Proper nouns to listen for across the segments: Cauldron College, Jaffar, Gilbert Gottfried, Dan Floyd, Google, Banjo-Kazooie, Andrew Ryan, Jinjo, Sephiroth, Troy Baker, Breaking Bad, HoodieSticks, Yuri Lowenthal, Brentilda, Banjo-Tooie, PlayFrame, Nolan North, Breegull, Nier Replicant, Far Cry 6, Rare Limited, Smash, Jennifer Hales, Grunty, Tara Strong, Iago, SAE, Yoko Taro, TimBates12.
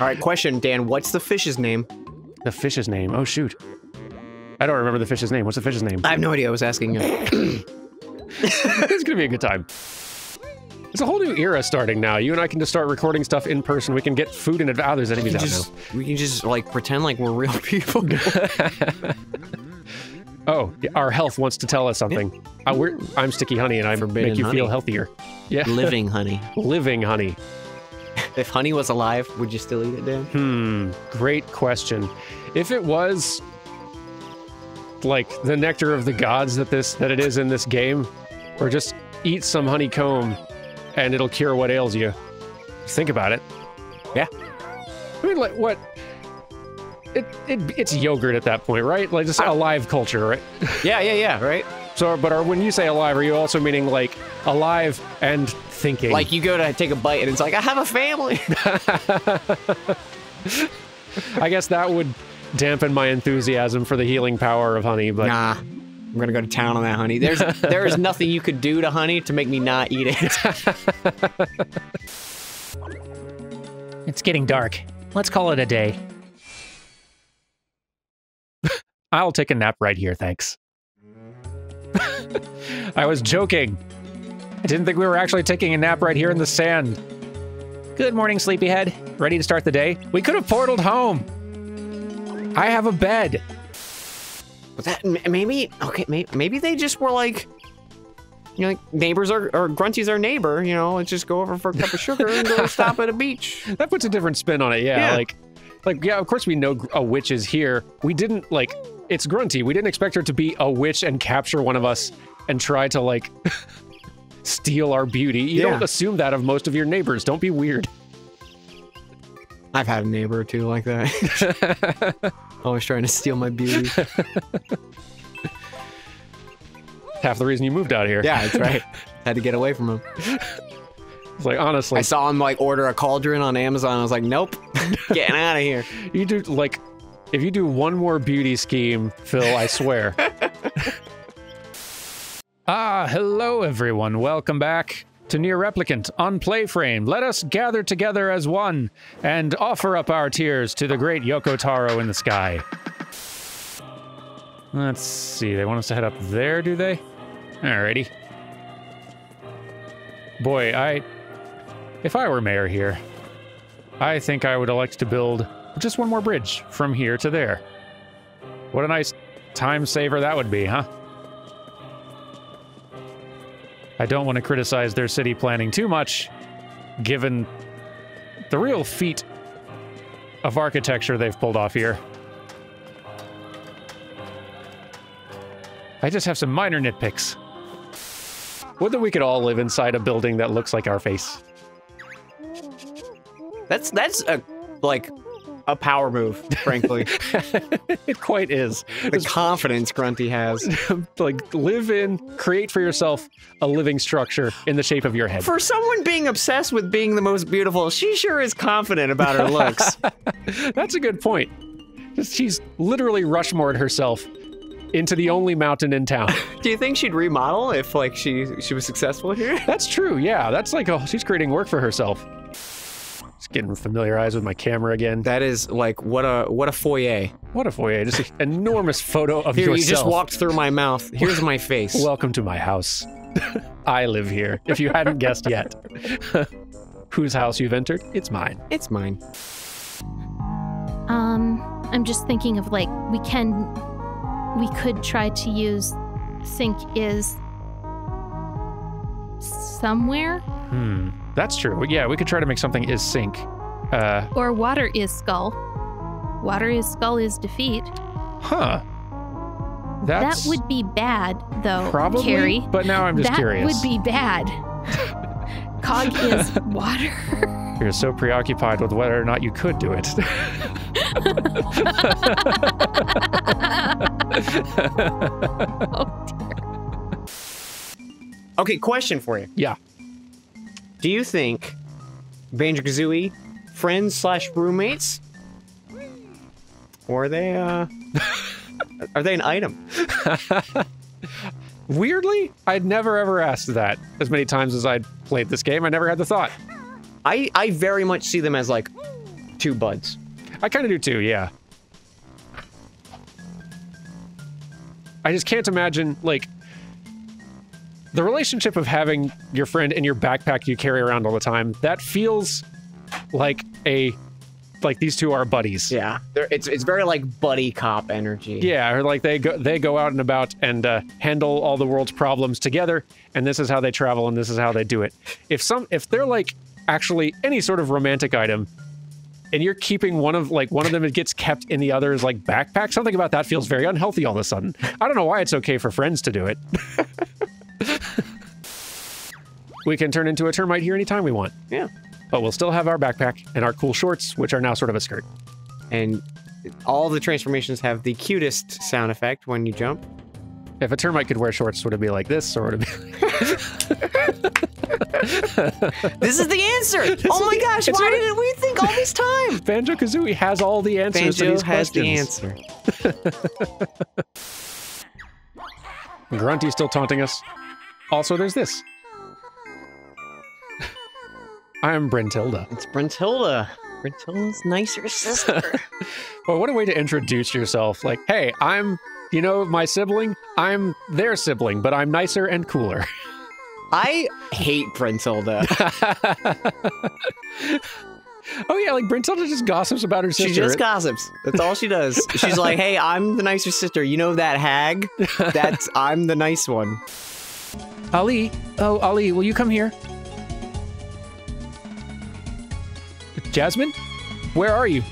All right, question, Dan, what's the fish's name? The fish's name? Oh, shoot. I don't remember the fish's name. What's the fish's name? I have no idea. I was asking you. It's going to be a good time. It's a whole new era starting now. You and I can just start recording stuff in person. We can get food and advice. Oh, there's enemies out now. We can just, like, pretend like we're real people. Oh, our health wants to tell us something. Yeah. I'm Sticky Honey, and I make you feel healthier. Yeah. Living honey. Living honey. If honey was alive, would you still eat it, Dan? Great question. If it was, like, the nectar of the gods that it is in this game, or just eat some honeycomb, and it'll cure what ails you. Think about it. Yeah. I mean, like, what? It's yogurt at that point, right? Like, just alive culture, right? Yeah, right? So, but when you say alive, are you also meaning, like, alive and thinking? Like, you go to take a bite, and it's like, I have a family! I guess that would dampen my enthusiasm for the healing power of honey, but... Nah. I'm going to go to town on that honey. There is nothing you could do to honey to make me not eat it. It's getting dark. Let's call it a day. I'll take a nap right here, thanks. I was joking. I didn't think we were actually taking a nap right here in the sand. Good morning, sleepyhead. Ready to start the day? We could have portaled home. I have a bed. Maybe they just were like, you know, like neighbors or Grunty's our neighbor, you know, let's just go over for a cup of sugar and go stop at a beach. That puts a different spin on it, yeah. Like, yeah, of course we know a witch is here. We didn't, like, it's Grunty. We didn't expect her to be a witch and capture one of us and try to, like, steal our beauty. You don't assume that of most of your neighbors. Don't be weird. I've had a neighbor or two like that. Always trying to steal my beauty. Half the reason you moved out here. Yeah, that's right. Had to get away from him. It's like, honestly. I saw him, like, order a cauldron on Amazon. I was like, nope. Getting out of here. You do, like, if you do one more beauty scheme, Phil, I swear. Hello, everyone. Welcome back to Nier Replicant on PlayFrame. Let us gather together as one and offer up our tears to the great Yoko Taro in the sky. Let's see, they want us to head up there, do they? Alrighty. Boy, if I were mayor here, I think I would elect to build just one more bridge from here to there. What a nice time saver that would be, huh? I don't want to criticize their city planning too much, given the real feat of architecture they've pulled off here. I just have some minor nitpicks. Whether we could all live inside a building that looks like our face. That's a power move, frankly. It quite is. The confidence Grunty has. Like, create for yourself a living structure in the shape of your head. For someone being obsessed with being the most beautiful, she sure is confident about her looks. That's a good point. She's literally Rushmore'd herself into the only mountain in town. Do you think she'd remodel if, like, she was successful here? That's true, yeah. That's like, oh, she's creating work for herself. Just getting familiarized with my camera again. That is, like, what a foyer. What a foyer. Just an enormous photo of yourself. You just walked through my mouth. Here's my face. Welcome to my house. I live here, if you hadn't guessed yet. Whose house you've entered? It's mine. It's mine. I'm just thinking of, like, we could try to use think is somewhere. That's true. Yeah, we could try to make something is sink. Or water is skull. Water is skull is defeat. Huh. That would be bad, though, probably, Carrie. But now I'm just curious. That would be bad. Cog is water. You're so preoccupied with whether or not you could do it. Oh, dear. Okay, question for you. Yeah. Do you think Banjo-Kazooie friends/roommates, or are they an item? Weirdly, I'd never ever asked that as many times as I'd played this game. I never had the thought. I very much see them as like two buds. I kind of do too, yeah. I just can't imagine, like, the relationship of having your friend in your backpack you carry around all the time, that feels like a... like these two are buddies. Yeah, it's very like buddy cop energy. Yeah, or like they go out and about and handle all the world's problems together, and this is how they travel and this is how they do it. If they're like actually any sort of romantic item, and you're keeping one of them, it gets kept in the other's like backpack. Something about that feels very unhealthy all of a sudden. I don't know why it's okay for friends to do it. We can turn into a termite here anytime we want. Yeah. But we'll still have our backpack and our cool shorts, which are now sort of a skirt. And all the transformations have the cutest sound effect when you jump. If a termite could wear shorts, would it be like this, or would it be like... This is the answer! Oh my gosh, why didn't we think all this time? Banjo-Kazooie has all the answers to these questions. Banjo has the answer. Grunty's still taunting us. Also, there's this. I'm Brentilda. It's Brentilda. Brentilda's nicer sister. Well, what a way to introduce yourself. Like, hey, I'm, you know, my sibling. I'm their sibling, but I'm nicer and cooler. I hate Brentilda. Oh, yeah, like Brentilda just gossips about her sister. She just gossips. That's all she does. She's like, hey, I'm the nicer sister. You know that hag? I'm the nice one. Ali. Oh, Ali, will you come here? Jasmine? Where are you?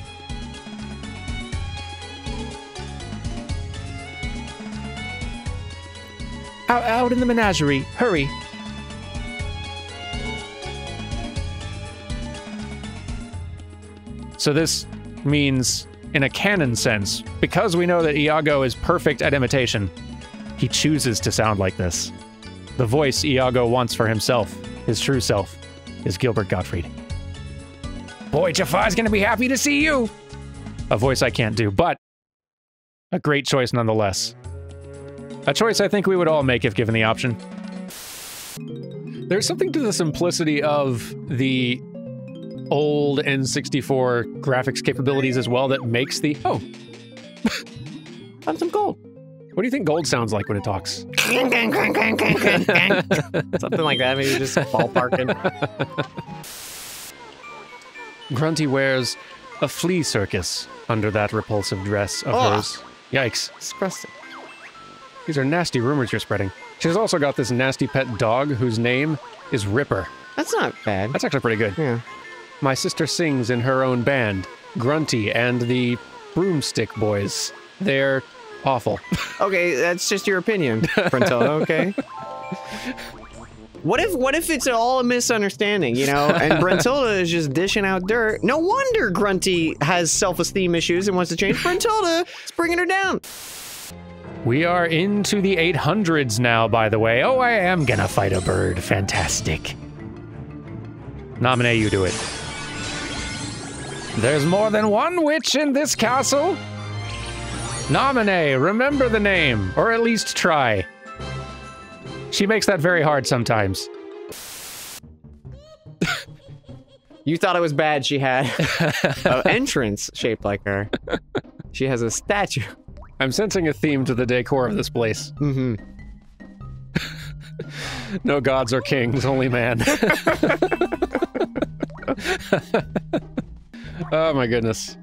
Out in the menagerie. Hurry. So this means, in a canon sense, because we know that Iago is perfect at imitation, he chooses to sound like this. The voice Iago wants for himself, his true self, is Gilbert Gottfried. Boy, Jaffar's gonna be happy to see you! A voice I can't do, but a great choice nonetheless. A choice I think we would all make if given the option. There's something to the simplicity of the old N64 graphics capabilities as well that makes the... Oh! Found some gold! What do you think gold sounds like when it talks? Something like that, maybe just ballparking. Grunty wears a flea circus under that repulsive dress of hers. Yikes. Disgusting. These are nasty rumors you're spreading. She's also got this nasty pet dog whose name is Ripper. That's not bad. That's actually pretty good. Yeah. My sister sings in her own band, Grunty and the Broomstick Boys. They're awful. Okay, that's just your opinion, Brentilda, okay? What if it's all a misunderstanding, you know, and Brentilda is just dishing out dirt? No wonder Grunty has self-esteem issues and wants to change. Brentilda is bringing her down. We are into the 800s now, by the way. Oh, I am gonna fight a bird. Fantastic. Nominee, you do it. There's more than one witch in this castle. Nominee, remember the name, or at least try. She makes that very hard sometimes. You thought it was bad she had an entrance shaped like her. She has a statue. I'm sensing a theme to the decor of this place. Mm-hmm. No gods or kings, only man. Oh my goodness.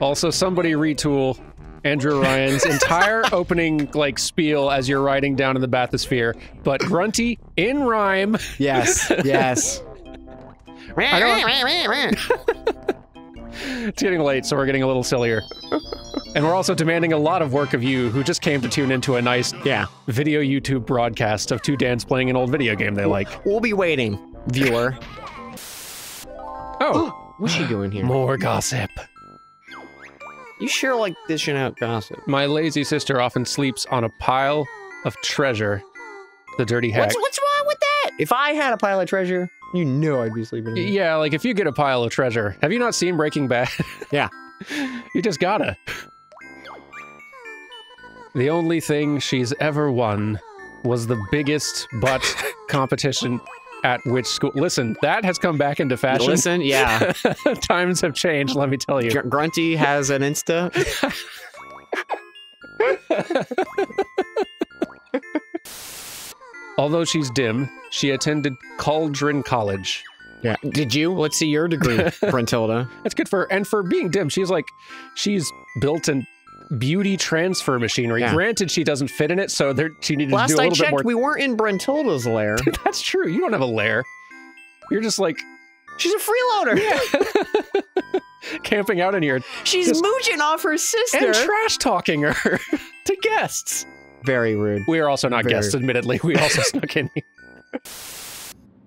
Also, somebody retool Andrew Ryan's entire opening, like, spiel as you're riding down in the bathysphere, but Grunty in rhyme. Yes, yes. It's getting late, so we're getting a little sillier. And we're also demanding a lot of work of you who just came to tune into a nice video YouTube broadcast of two dans playing an old video game they like. We'll be waiting, viewer. Oh. What's she doing here? More gossip. You sure like dishing out gossip. My lazy sister often sleeps on a pile of treasure. The dirty hag. What's wrong with that? If I had a pile of treasure, you know I'd be sleeping in it. Yeah, like if you get a pile of treasure. Have you not seen Breaking Bad? Yeah. You just gotta. The only thing she's ever won was the biggest butt competition at which school. Listen, that has come back into fashion. Listen, yeah. Times have changed, let me tell you. Grunty has an Insta. Although she's dim, she attended Cauldron College. Yeah. Did you? Let's see your degree, Brentilda. That's good for her. And for being dim, she's like, she's built in beauty transfer machinery. Yeah. Granted, she doesn't fit in it, so there, she needed to do a little bit more. Last I checked, we weren't in Brentilda's lair. That's true. You don't have a lair. You're just like... She's a freeloader. Yeah. Camping out in here. She's just mooching off her sister. And trash-talking her to guests. Very rude. We are also not guests, admittedly. We also snuck in here.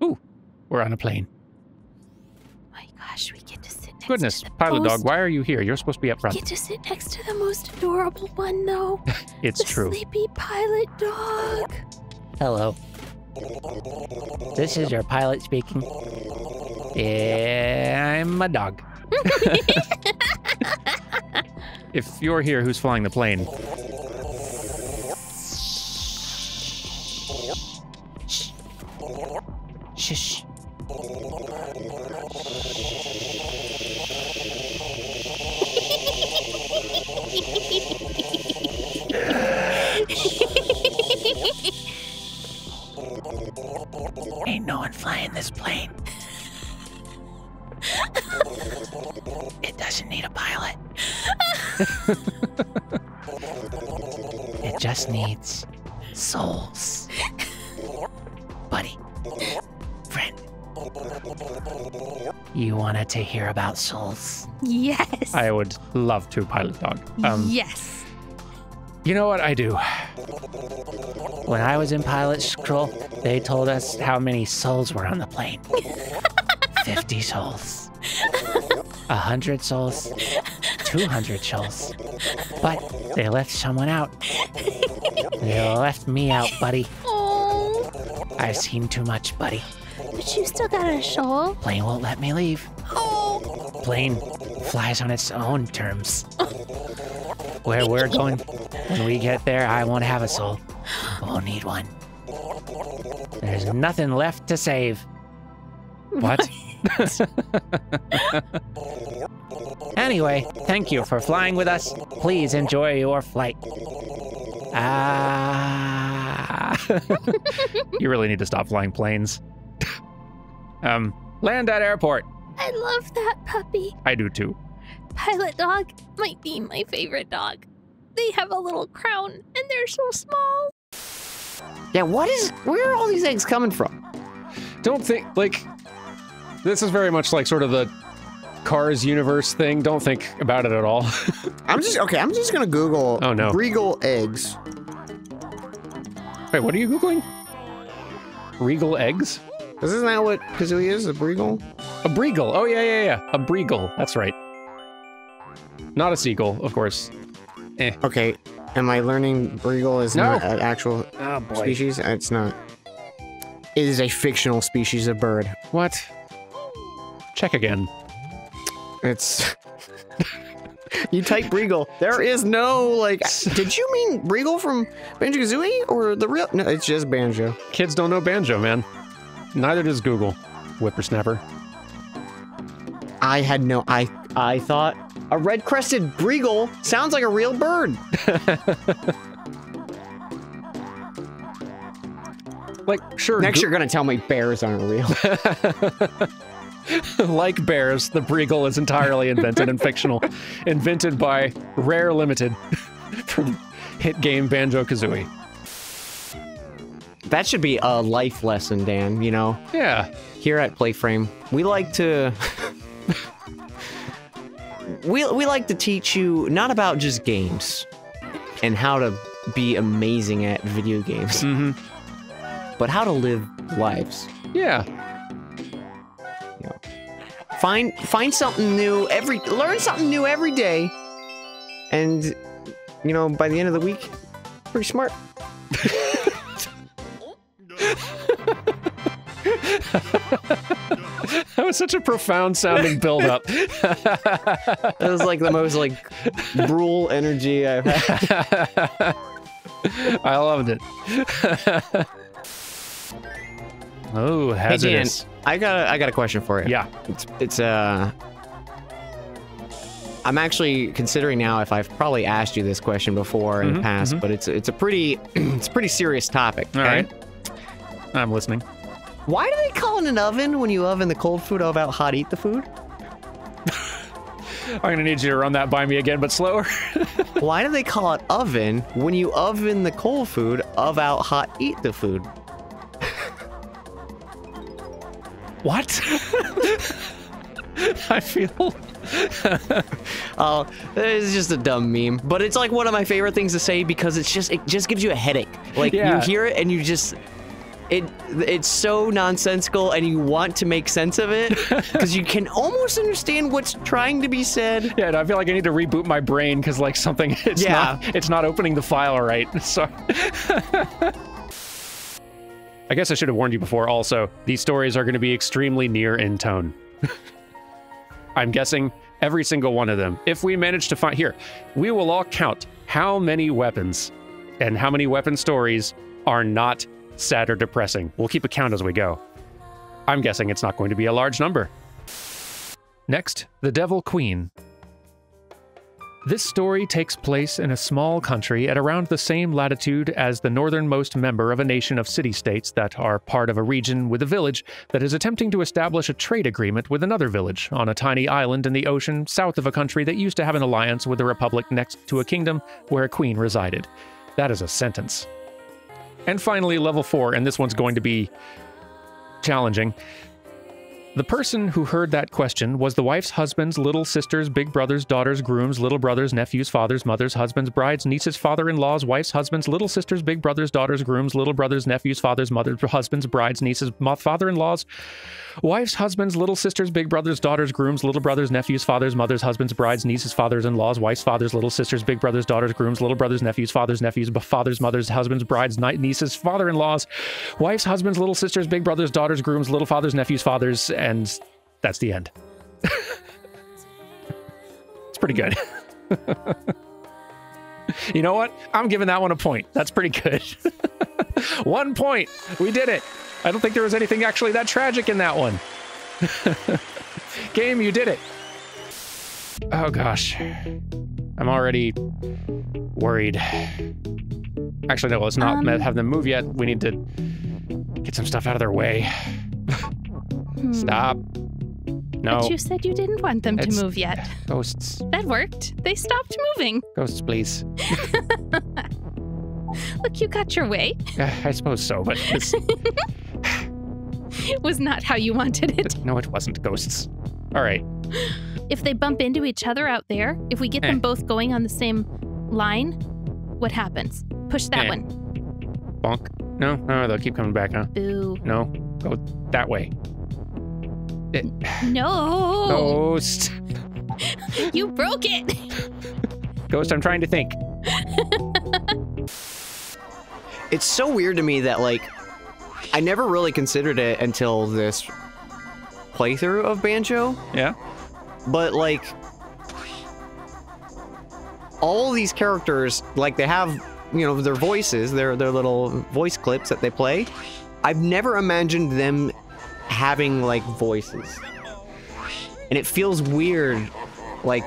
Ooh, we're on a plane. My gosh, we get to sit next to the pilot dog, why are you here? You're supposed to be up front. We get to sit next to the most adorable one, though. It's true. The sleepy pilot dog. Hello. This is your pilot speaking. Yeah, I'm a dog. If you're here, who's flying the plane? Shh. Ain't no one flying this plane. It doesn't need a pilot. It just needs souls. Buddy. Friend. You wanted to hear about souls? Yes. I would love to, pilot dog. Yes. You know what I do? When I was in pilot school, they told us how many souls were on the plane. 50 souls. 100 souls. 200 souls. But they left someone out. They left me out, buddy. Aww. I've seen too much, buddy. But you still got a soul. Plane won't let me leave. Oh. Plane flies on its own terms. Where we're going, when we get there, I won't have a soul. Won't need one. There's nothing left to save. What? Anyway, thank you for flying with us. Please enjoy your flight. You really need to stop flying planes. Land at airport. I love that puppy. I do too. Pilot dog might be my favorite dog. They have a little crown and they're so small. Yeah, where are all these eggs coming from? Don't think, like, this is very much like sort of the Cars universe thing. Don't think about it at all. I'm just gonna Google Breegull eggs. Wait, what are you Googling? Breegull eggs? Isn't that what Kazooie is? A Breegull? A Breegull. Oh, yeah. A Breegull. That's right. Not a seagull, of course. Eh. Okay. Am I learning Breegull is not an actual species? It's not. It is a fictional species of bird. What? Check again. It's... You type Breegull. There is no, like... Did you mean Breegull from Banjo-Kazooie? Or the real... No, it's just Banjo. Kids don't know Banjo, man. Neither does Google, whippersnapper. I had no... I thought a red-crested Breegull sounds like a real bird. Like, sure. Next you're gonna tell me bears aren't real. Like bears, the Breegull is entirely invented and fictional. Invented by Rare Limited for the hit game Banjo-Kazooie. That should be a life lesson, Dan, you know? Yeah. Here at PlayFrame, we like to... we like to teach you not about just games and how to be amazing at video games, but how to live lives. Yeah. You know, find something new learn something new every day, and, you know, by the end of the week, pretty smart. That was such a profound sounding build-up. That was like the most like brutal energy I've had. I loved it. Oh, hazardous. Hey Dan, I got a question for you. Yeah. It's I'm actually considering now if I've probably asked you this question before in the past, but it's a pretty serious topic. Okay? All right. I'm listening. Why do they call it an oven when you oven the cold food about how to eat the food? I'm going to need you to run that by me again, but slower. Why do they call it oven when you oven the cold food about how to eat the food? What? I feel... Oh, it's just a dumb meme, but it's like one of my favorite things to say because it just gives you a headache. Like, you hear it and you just... It's so nonsensical, and you want to make sense of it because you can almost understand what's trying to be said. Yeah, no, I feel like I need to reboot my brain because like something it's not opening the file right. So I guess I should have warned you before. Also, these stories are going to be extremely near in tone. I'm guessing every single one of them. If we manage to find here, we will all count how many weapons and how many weapon stories are not sad or depressing. We'll keep a count as we go. I'm guessing it's not going to be a large number. Next, The Devil Queen. This story takes place in a small country at around the same latitude as the northernmost member of a nation of city-states that are part of a region with a village that is attempting to establish a trade agreement with another village on a tiny island in the ocean south of a country that used to have an alliance with a republic next to a kingdom where a queen resided. That is a sentence. And finally, level 4, and this one's going to be challenging. The person who heard that question was the wife's husband's little sister's big brother's daughter's groom's little brother's nephew's father's mother's husband's bride's niece's father-in-law's wife's husband's little sister's big brother's daughter's groom's little brother's nephew's father's mother's husband's bride's niece's father-in-law's wife's husband's little sister's big brother's daughter's groom's little brother's nephew's father's mother's husband's bride's niece's fathers-in-law's wife's father's little sister's big brother's daughter's groom's little brother's nephew's father's nephew's father's mother's husband's bride's niece's father-in-law's wife's husband's little sister's big brother's daughter's groom's little father's nephew's father's. And that's the end. It's pretty good. You know what? I'm giving that one a point. That's pretty good. 1 point. We did it. I don't think there was anything actually that tragic in that one. Game, you did it. Oh, gosh. I'm already worried. Actually, no, let's not have them move yet. We need to get some stuff out of their way. Stop. No. But you said you didn't want them to move yet. Ghosts. That worked. They stopped moving. Ghosts, please. Look, you got your way. I suppose so, but it's... It was not how you wanted it. No, it wasn't. Ghosts. All right. If they bump into each other out there, if we get them both going on the same line, what happens? Push that one. Bonk. No, no, they'll keep coming back, huh? Boo. No, go that way. No. Ghost. You broke it. Ghost, I'm trying to think. It's so weird to me that, like, I never really considered it until this playthrough of Banjo. Yeah. But, like, all these characters, like, they have, you know, their voices, their little voice clips that they play. I've never imagined them having like voices, and it feels weird like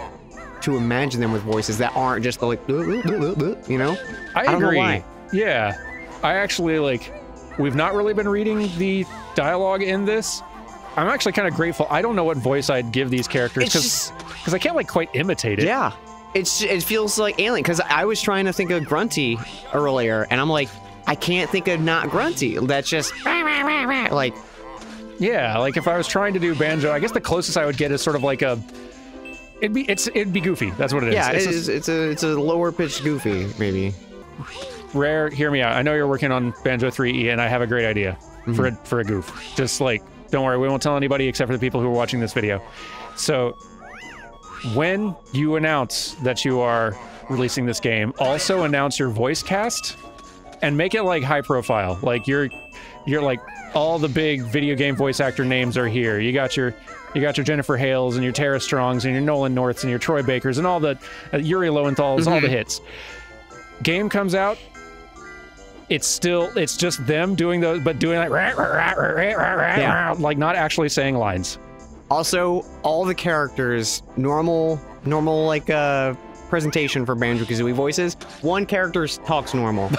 to imagine them with voices that aren't just like, you know. I agree. Know why. Yeah, I actually like, we've not really been reading the dialogue in this. I'm actually kind of grateful. I don't know what voice I'd give these characters because I can't like quite imitate it. Yeah, it feels like alien because I was trying to think of Grunty earlier and I'm like, I can't think of not Grunty. That's just like. Yeah, like if I was trying to do Banjo, I guess the closest I would get is sort of like a, it'd be Goofy. That's what it is. Yeah, it's a lower pitched Goofy maybe. Rare, hear me out. I know you're working on Banjo 3E, and I have a great idea for a goof. Just like, don't worry, we won't tell anybody except for the people who are watching this video. So, when you announce that you are releasing this game, also announce your voice cast, and make it like high profile. Like you're like. All the big video game voice actor names are here. You got your Jennifer Hales and your Tara Strongs and your Nolan Norths and your Troy Bakers and all the Yuri Lowenthals, all the hits. Game comes out. it's still, it's just them doing those, but doing like, yeah, like not actually saying lines. Also, all the characters, normal like presentation for Banjo-Kazooie voices. One character talks normal.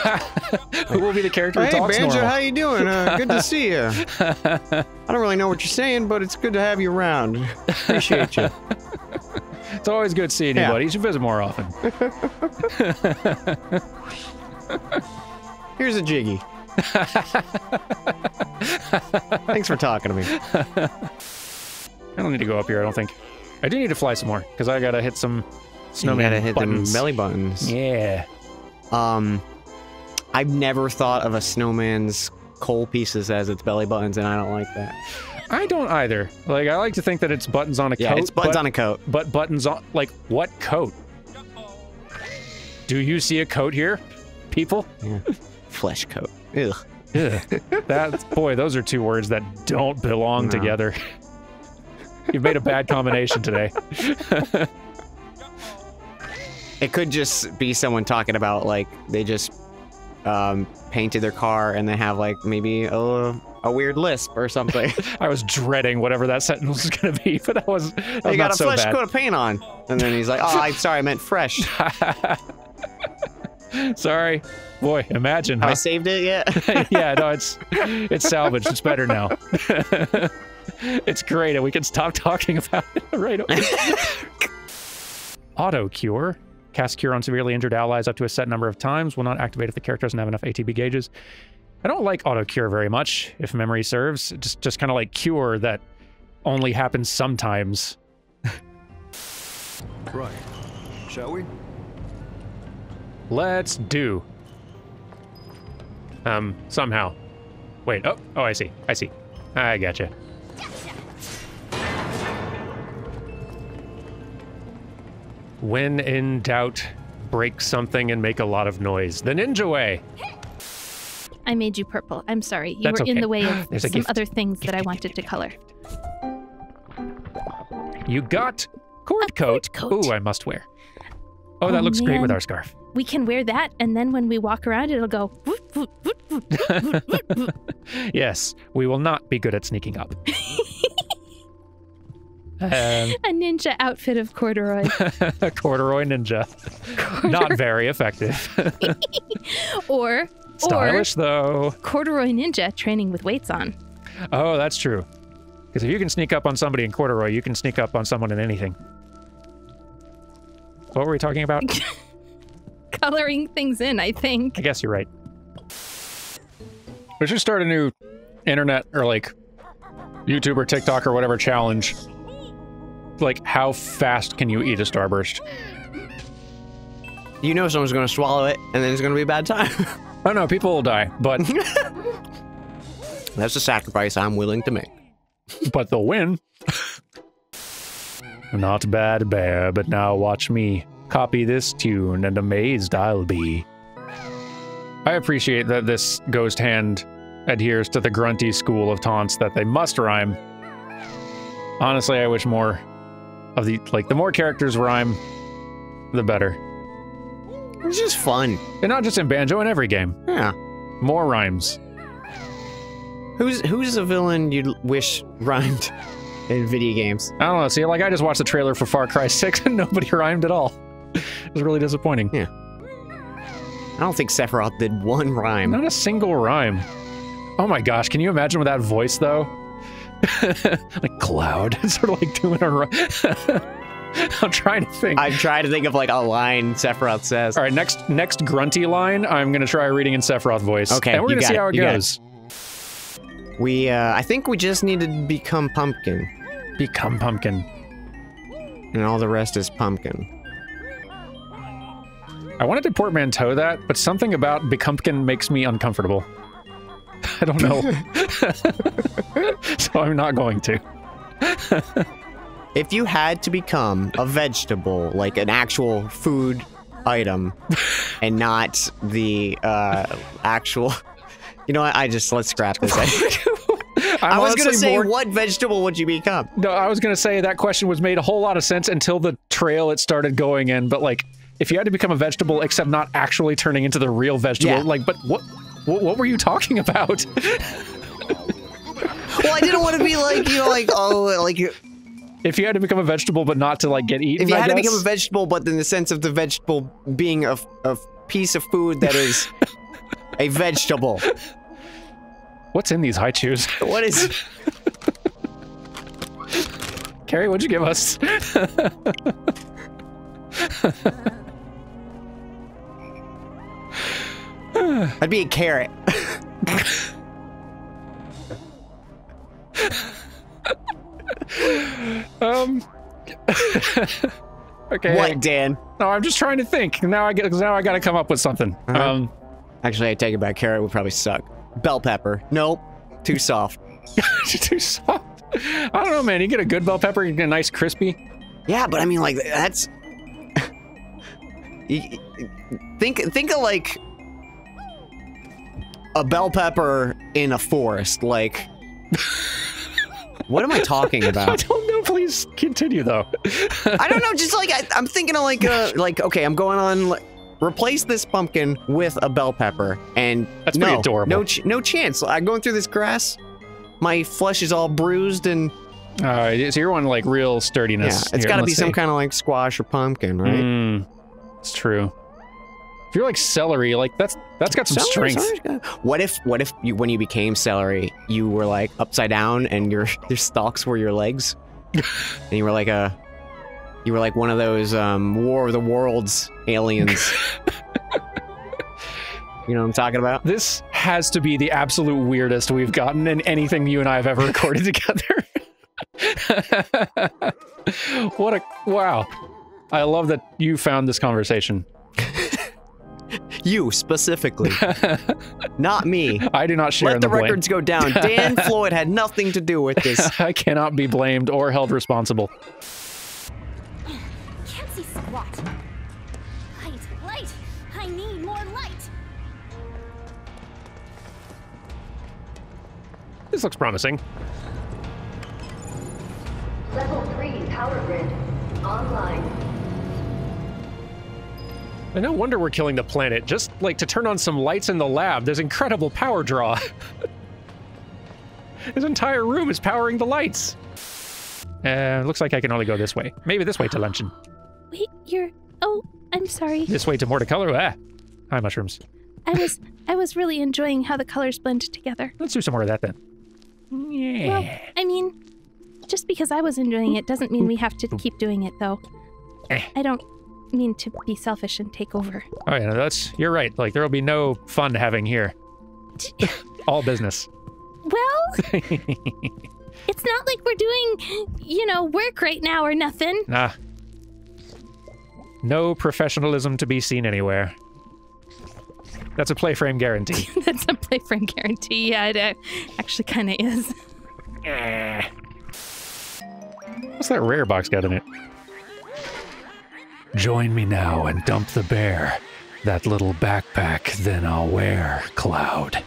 Who will be the character who talks normal? Hey, Banjo, how you doing? Good to see you. I don't really know what you're saying, but it's good to have you around. Appreciate you. It's always good seeing you, buddy. You should visit more often. Here's a jiggy. Thanks for talking to me. I don't need to go up here, I don't think. I do need to fly some more, because I gotta hit some snowman buttons. You gotta hit them belly buttons. Yeah. I've never thought of a snowman's coal pieces as its belly buttons, and I don't like that. I don't either. Like, I like to think that it's buttons on a coat. Yeah, it's buttons on a coat. But buttons on... Like, what coat? Do you see a coat here, people? Yeah. Flesh coat. Ugh. Ugh. That's... Boy, those are two words that don't belong together. You've made a bad combination today. It could just be someone talking about, like, they just painted their car and they have, like, maybe a weird lisp or something. I was dreading whatever that sentence was going to be, but that was you got a fresh coat of paint on. And then he's like, oh, I'm sorry, I meant fresh. Sorry. Boy, imagine. Have I saved it yet? Yeah, no, it's salvaged. It's better now. It's great, and we can stop talking about it right away. Auto Cure. Cast Cure on severely injured allies up to a set number of times. Will not activate if the character doesn't have enough ATB gauges. I don't like Auto Cure very much, if memory serves. Just kind of like Cure that only happens sometimes. Right. Shall we? Let's do. Somehow. Wait, oh, I see. I see. I gotcha. When in doubt, break something and make a lot of noise. The ninja way! I made you purple. I'm sorry. You were in the way of some other things that I wanted to color. You got cord coat. Ooh, I must wear. Oh, that looks great with our scarf. We can wear that, and then when we walk around, it'll go... Whoop, whoop, whoop, whoop, whoop, whoop. Yes, we will not be good at sneaking up. A ninja outfit of corduroy. A corduroy ninja. Corduroy. Not very effective. Or... Stylish, though. Corduroy ninja training with weights on. Oh, that's true. Because if you can sneak up on somebody in corduroy, you can sneak up on someone in anything. What were we talking about? Coloring things in, I think. I guess you're right. We should start a new internet or like YouTube or TikTok or whatever challenge. Like, how fast can you eat a Starburst? You know someone's going to swallow it, and then it's going to be a bad time. I don't know, people will die, but... That's a sacrifice I'm willing to make. But they'll win. Not bad, bear, but now watch me copy this tune, and amazed I'll be. I appreciate that this ghost hand adheres to the Grunty school of taunts that they must rhyme. Honestly, I wish more of the, like, the more characters rhyme, the better. It's just fun. And not just in Banjo, in every game. Yeah. More rhymes. Who's a villain you'd wish rhymed in video games? I don't know. See, like, I just watched the trailer for Far Cry 6 and nobody rhymed at all. It was really disappointing. Yeah. I don't think Sephiroth did one rhyme. Not a single rhyme. Oh my gosh, can you imagine with that voice, though? Like Cloud, sort of like doing a rhyme. I'm trying to think. I'm trying to think of like a line Sephiroth says. All right, next Grunty line, I'm gonna try reading in Sephiroth voice. Okay, and we're gonna see how it goes. We, I think we just need to become pumpkin. Become pumpkin. And all the rest is pumpkin. I wanted to portmanteau that, but something about becumpkin makes me uncomfortable. I don't know. So I'm not going to. If you had to become a vegetable, like an actual food item, and not the actual... You know what? Let's scrap this. I was going to say, what vegetable would you become? No, I was going to say that question was made a whole lot of sense until the trail it started going in, but like, if you had to become a vegetable, except not actually turning into the real vegetable, like, but what... What were you talking about? Well, I didn't want to be like, you know, like, oh, like... If you had to become a vegetable but not to, like, get eaten, If you had to become a vegetable, but in the sense of the vegetable being a piece of food that is a vegetable. What's in these haikus? What is... Carrie, what'd you give us? I'd be a carrot. Okay. What, Dan? No, I'm just trying to think. Now I gotta come up with something. Actually, I take it back. Carrot would probably suck. Bell pepper. Nope. Too soft. Too soft. I don't know, man. You get a good bell pepper, you get a nice crispy. Yeah, but I mean, like, that's. Think of like a bell pepper in a forest, like. What am I talking about? I don't know. Please continue, though. I don't know. Just like I'm thinking of like okay, I'm going on. Like, replace this pumpkin with a bell pepper, and that's pretty adorable. No chance. I'm going through this grass. My flesh is all bruised and. So you're on like real sturdiness. Yeah, it's got to be some kind of like squash or pumpkin, right? Mm, it's true. If you're like celery, like that's got some strength. What if you, when you became celery, you were like upside down and your stalks were your legs, and you were like one of those War of the Worlds aliens. You know what I'm talking about? This has to be the absolute weirdest we've gotten in anything you and I have ever recorded together. What a wow! I love that you found this conversation. You specifically, not me. I do not share. Let the records go down. Dan Floyd had nothing to do with this. I cannot be blamed or held responsible. Can't see squat. Light! I need more light. This looks promising. Level 3 power grid online. And no wonder we're killing the planet. Just like to turn on some lights in the lab, there's incredible power draw. This entire room is powering the lights. Looks like I can only go this way. Maybe this way to luncheon. Wait, you're... Oh, I'm sorry. This way to Morticolor. Ah. Hi, mushrooms. I was really enjoying how the colors blended together. Let's do some more of that then. Yeah. Well, I mean... Just because I was enjoying it doesn't mean we have to keep doing it, though. I don't mean to be selfish and take over. Oh, yeah, you're right. Like, there'll be no fun having here. All business. Well, it's not like we're doing, you know, work right now or nothing. Nah. No professionalism to be seen anywhere. That's a PlayFrame guarantee. That's a PlayFrame guarantee. Yeah, it actually kind of is. What's that rare box got in it? Join me now and dump the bear. That little backpack, then I'll wear, Cloud.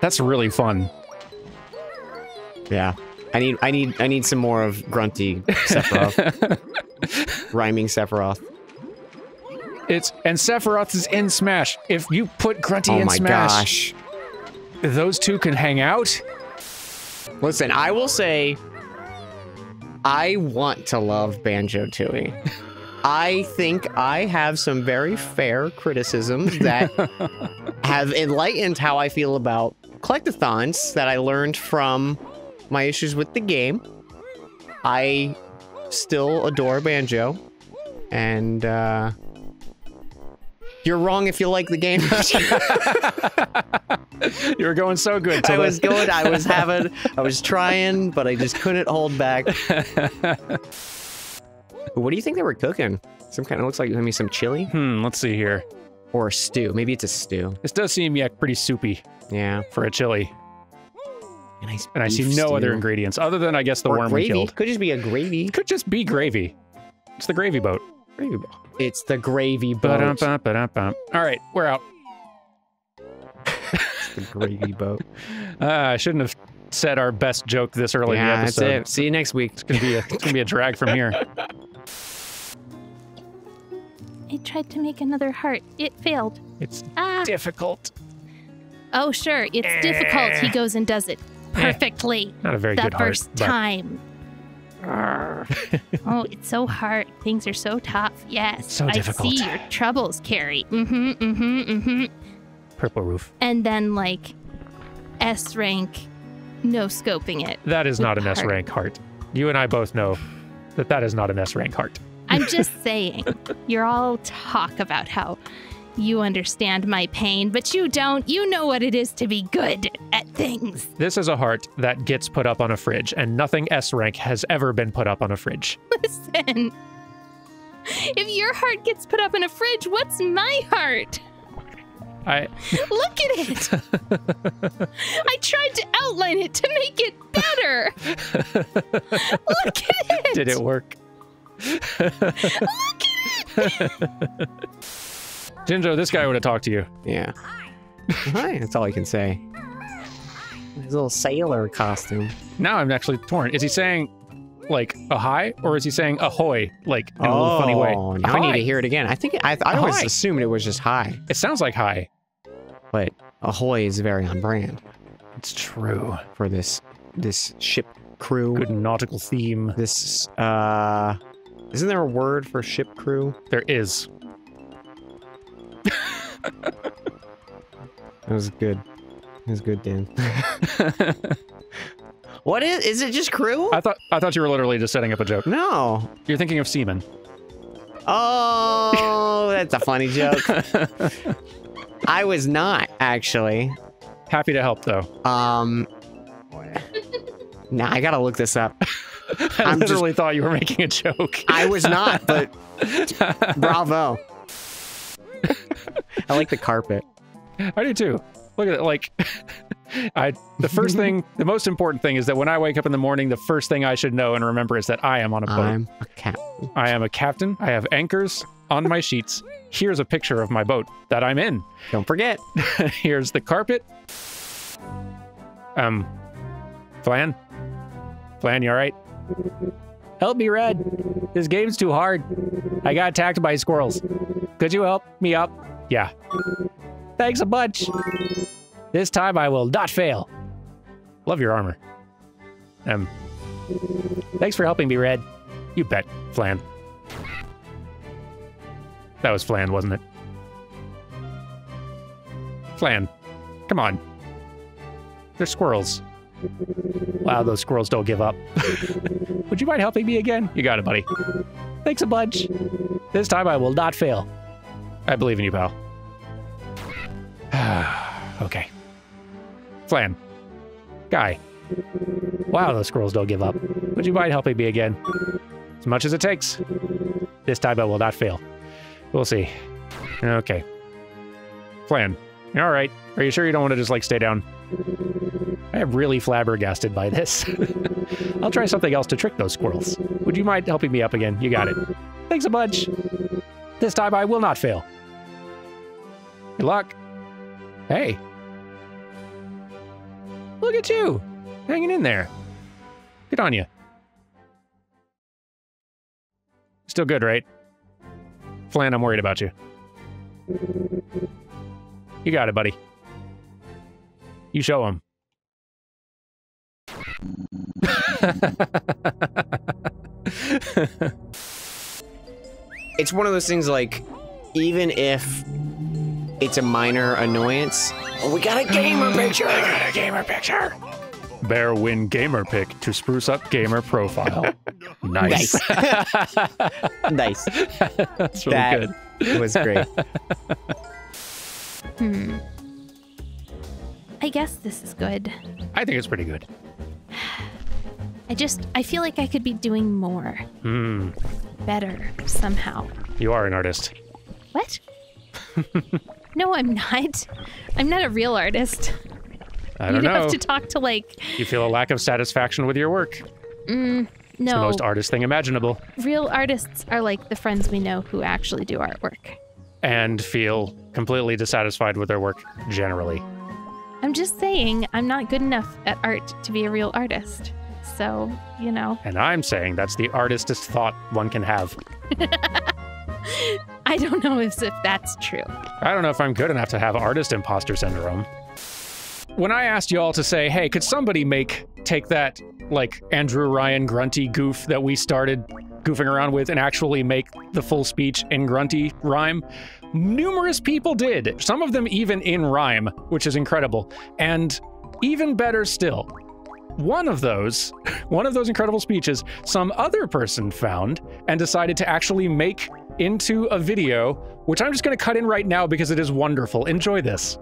That's really fun. Yeah. I need some more of Grunty Sephiroth. Rhyming Sephiroth. And Sephiroth is in Smash. If you put Grunty in Smash. Oh my gosh. Those two can hang out. Listen, I will say, I want to love Banjo-Tooie. I think I have some very fair criticisms that have enlightened how I feel about collectathons that I learned from my issues with the game. I still adore Banjo, and you're wrong if you like the game. You were going so good. I was going. I was trying, but I just couldn't hold back. What do you think they were cooking? Some kind of looks like maybe some chili. Let's see here. Or a stew. Maybe it's a stew. This does seem pretty soupy. Yeah. For a chili. A nice and I see no other ingredients other than I guess the worm we killed. Could just be a gravy. Could just be gravy. It's the gravy boat. It's the gravy boat. Ba-dum-bum-ba-dum-bum. All right, we're out. It's the gravy boat. I shouldn't have said our best joke this early in the episode. That's it. See you next week. It's gonna be a drag from here. I tried to make another heart. It failed. It's difficult. Oh, sure. It's difficult. He goes and does it perfectly. Not a very good heart. The first time. Oh, it's so hard. Things are so tough. Yes. So difficult. I see your troubles, Carrie. Mm-hmm, mm-hmm, mm-hmm. Purple roof. And then, like, S rank, no scoping it. That is not an S rank heart. You and I both know that that is not an S rank heart. I'm just saying, you're all talk about how you understand my pain, but you don't. You know what it is to be good at things. This is a heart that gets put up on a fridge, and nothing S rank has ever been put up on a fridge. Listen, if your heart gets put up in a fridge, what's my heart? Look at it. I tried to outline it to make it better. Look at it. Did it work? Look at it. Jinjo, this guy would have talked to you. Yeah. Hi. That's all I can say. His little sailor costume. Now I'm actually torn. Is he saying, like, a hi, or is he saying ahoy, like, in a little funny way? Oh, I need to hear it again. I think I always assumed it was just hi. It sounds like hi. But ahoy is very on brand. It's true. For this ship crew. Good nautical theme. This, isn't there a word for ship crew? There is. That was good. It was good, Dan. What is it just crew? I thought you were literally just setting up a joke. No. You're thinking of semen. Oh, that's a funny joke. I was not, actually. Happy to help, though. Nah, I gotta look this up. I literally thought you were making a joke. I was not, but bravo. I like the carpet. I do, too. Look at it, like... the first thing, the most important thing is that when I wake up in the morning, the first thing I should know and remember is that I am on a boat. I'm a captain. I am a captain. I have anchors on my sheets. Here's a picture of my boat that I'm in. Don't forget. Here's the carpet. Flan? Flan, you all right? Help me, Red. This game's too hard. I got attacked by squirrels. Could you help me up? Yeah. Thanks a bunch. This time I will not fail. Love your armor. Thanks for helping me, Red. You bet, Flan. That was Flan, wasn't it? Flan, come on. They're squirrels. Wow, those squirrels don't give up. Would you mind helping me again? You got it, buddy. Thanks a bunch. This time I will not fail. I believe in you, pal. Okay. Flan. Guy. Wow, those squirrels don't give up. Would you mind helping me again? As much as it takes. This time I will not fail. We'll see. Okay. Flan. You're all right. Are you sure you don't want to just, like, stay down? I am really flabbergasted by this. I'll try something else to trick those squirrels. Would you mind helping me up again? You got it. Thanks a bunch. This time I will not fail. Good luck. Hey. Look at you, hanging in there. Good on you. Still good, right? Flan, I'm worried about you. You got it, buddy. You show him. It's one of those things, like, even if it's a minor annoyance. Oh, we got a gamer picture! I got a gamer picture! Bear win gamer pick to spruce up gamer profile. Nice. Nice. That's really good. It was great. I guess this is good. I think it's pretty good. I feel like I could be doing more. Better, somehow. You are an artist. What? No, I'm not. I'm not a real artist. I don't know. You'd have to talk to, like... You feel a lack of satisfaction with your work. No. It's the most artist thing imaginable. Real artists are like the friends we know who actually do artwork. And feel completely dissatisfied with their work, generally. I'm just saying, I'm not good enough at art to be a real artist. So, you know. And I'm saying that's the artistest thought one can have. I don't know if that's true. I don't know if I'm good enough to have artist imposter syndrome. When I asked y'all to say, hey, could somebody take that, like, Andrew Ryan Grunty goof that we started goofing around with and actually make the full speech in Grunty rhyme? Numerous people did, some of them even in rhyme, which is incredible. And even better still, one of those incredible speeches, some other person found and decided to actually make into a video, which I'm just going to cut in right now because it is wonderful. Enjoy this.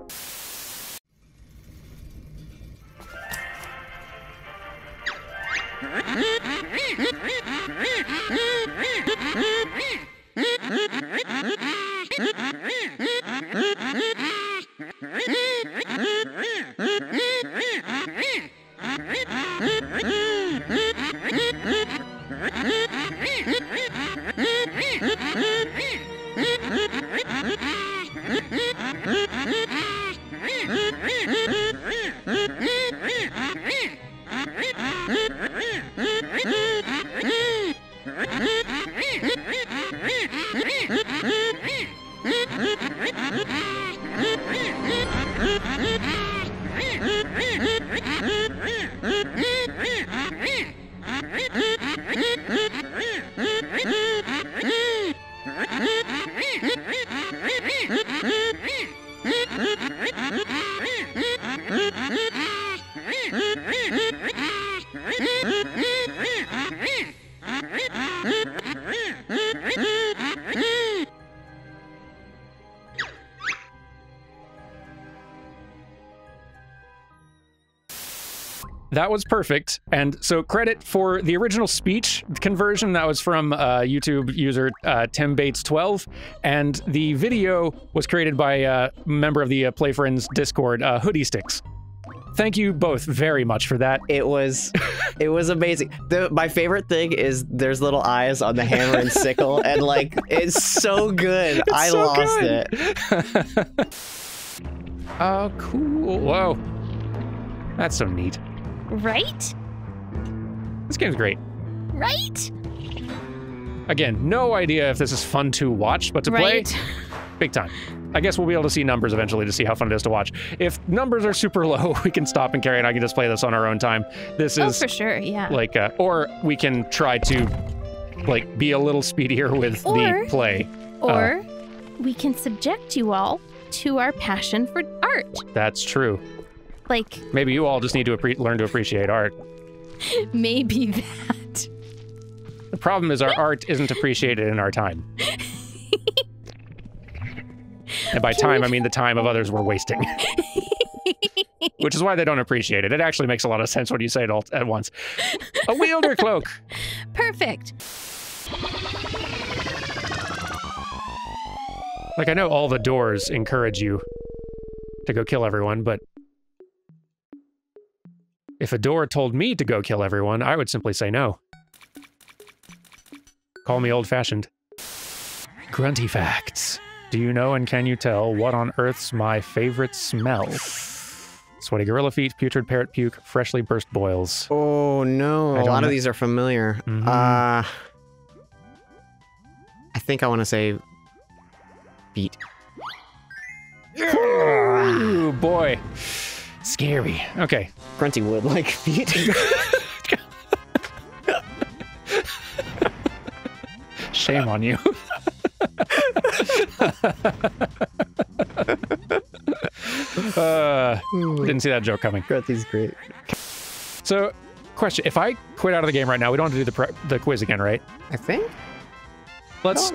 That was perfect. And so credit for the original speech conversion. That was from YouTube user TimBates12. And the video was created by a member of the PlayFriends Discord, HoodieSticks. Thank you both very much for that. It was amazing. My favorite thing is there's little eyes on the hammer and sickle. And like, it's so good. I lost it. Oh, cool. Whoa. That's so neat. Right? This game's great. Right? Again, no idea if this is fun to watch, but to play, big time. I guess we'll be able to see numbers eventually to see how fun it is to watch. If numbers are super low, we can stop and carry and I can just play this on our own time. This is for sure, yeah. Like, or we can try to, like, be a little speedier with the play. Or we can subject you all to our passion for art. That's true. Like, maybe you all just need to learn to appreciate art. Maybe that. The problem is our art isn't appreciated in our time. And by time, I mean the time of others we're wasting. Which is why they don't appreciate it. It actually makes a lot of sense when you say it all at once. A wielder cloak. Perfect. Like, I know all the doors encourage you to go kill everyone, but if a door told me to go kill everyone, I would simply say no. Call me old-fashioned. Grunty facts. Do you know and can you tell what on earth's my favorite smell? Sweaty gorilla feet, putrid parrot puke, freshly burst boils. Oh no, a lot of these are familiar. Mm-hmm. I think I want to say feet. Ooh, boy. Scary. Okay. Grunty would like feet. Shame on you. Didn't see that joke coming. Grunty's great. So, question. If I quit out of the game right now, we don't have to do the quiz again, right? I think. Let's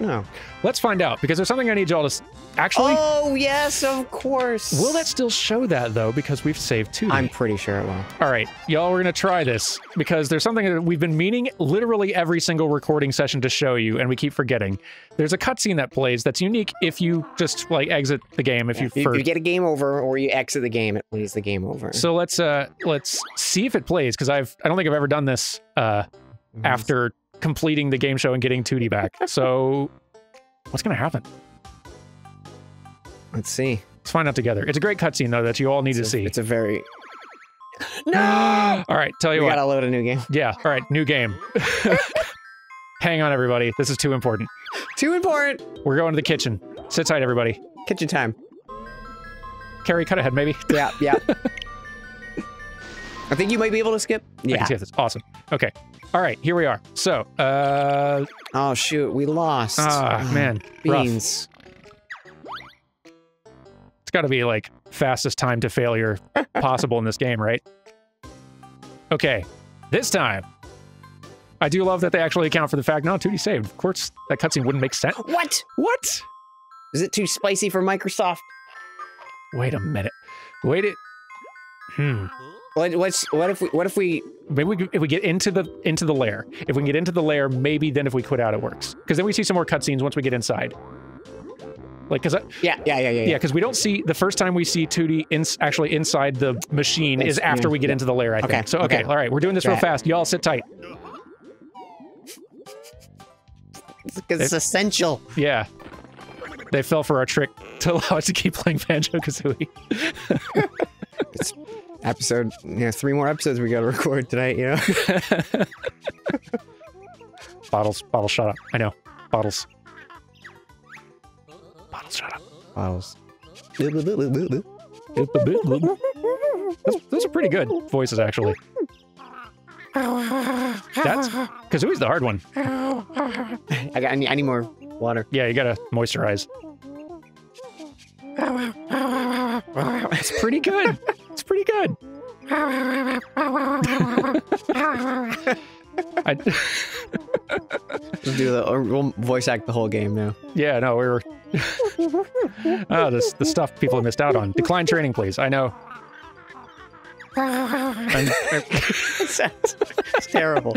find out, because there's something I need y'all to actually... Oh, yes, of course. Will that still show that, though, because we've saved two? I'm pretty sure it will. All right, y'all, we're going to try this, because there's something that we've been meaning literally every single recording session to show you, and we keep forgetting. There's a cutscene that plays that's unique if you just, like, exit the game. If you get a game over or you exit the game, it plays the game over. So let's see if it plays, because I don't think I've ever done this after completing the game show and getting 2D back. So what's gonna happen? Let's see. Let's find out together. It's a great cutscene though that you all need to see. It's a very... No! All right, tell you what. We gotta load a new game. Yeah, all right, new game. Hang on, everybody. This is too important. Too important. We're going to the kitchen. Sit tight, everybody. Kitchen time. Carrie, cut ahead, maybe. Yeah, yeah. I think you might be able to skip. Yeah. I can skip this. Awesome. Okay. All right, here we are. So, oh, shoot. We lost. Ah, oh, man. Beans. Rough. It's got to be, like, fastest time to failure possible in this game, right? Okay. This time. I do love that they actually account for the fact, no, 2D saved. Of course, that cutscene wouldn't make sense. What? What? Is it too spicy for Microsoft? Wait a minute. Wait it. Hmm. What if we maybe if we get into the lair. If we can get into the lair, maybe then if we quit out, it works. Because then we see some more cutscenes once we get inside. Like, because yeah. Because we don't see the first time we see 2D actually inside the machine is after we get into the lair. I think. Okay. So okay, all right, we're doing this real fast. Y'all sit tight. Because it's essential. Yeah. They fell for our trick to allow us to keep playing Banjo-Kazooie. It's episode, you know, 3 more episodes we gotta record tonight, you know? Bottles, shut up. I know. Bottles, shut up. Bottles. Those are pretty good voices, actually. That's... Kazooie's the hard one. I need more water. Yeah, you gotta moisturize. It's pretty good. It's pretty good. Just do we'll voice act the whole game now. Yeah, no, we were... Oh, the stuff people have missed out on. Decline training, please. I know. It's terrible.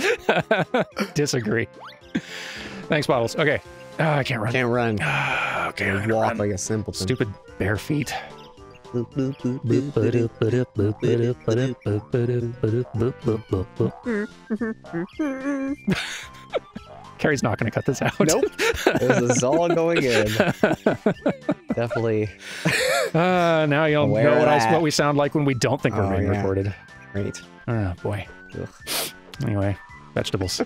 Disagree. Thanks, Bottles. Okay. Oh, I can't run. Can't run. Okay, I walk run. Like a simpleton. Stupid bare feet. Carrie's not going to cut this out. Nope. This is all going in. Definitely. Now you'll know what we sound like when we don't think we're being recorded. Great. Oh, boy. Ugh. Anyway, vegetables.